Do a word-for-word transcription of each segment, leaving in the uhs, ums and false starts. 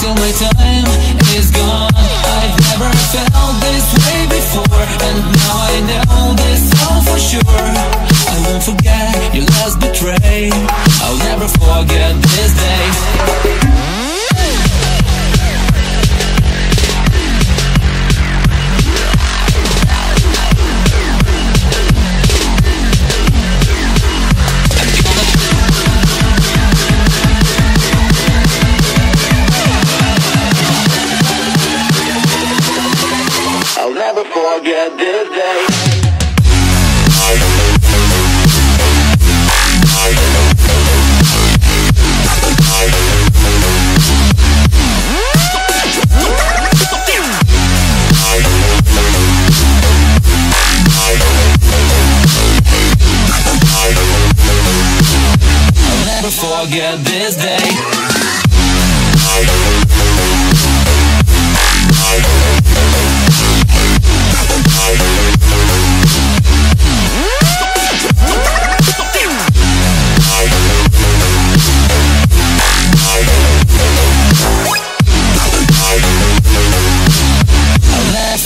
till my time is gone. I've never felt this way before, and now I know this all for sure. I won't forget your last betray. I'll never forget this day. Forget this day. I'll never forget this day. I'll never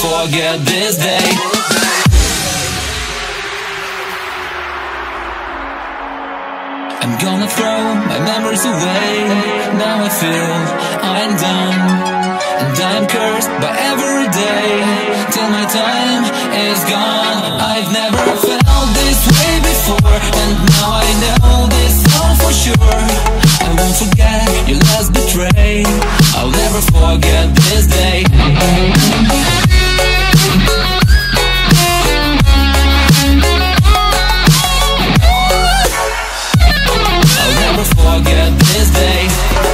forget this day. I'm gonna throw my memories away. Now I feel I'm done, and I'm cursed by every day till my time is gone.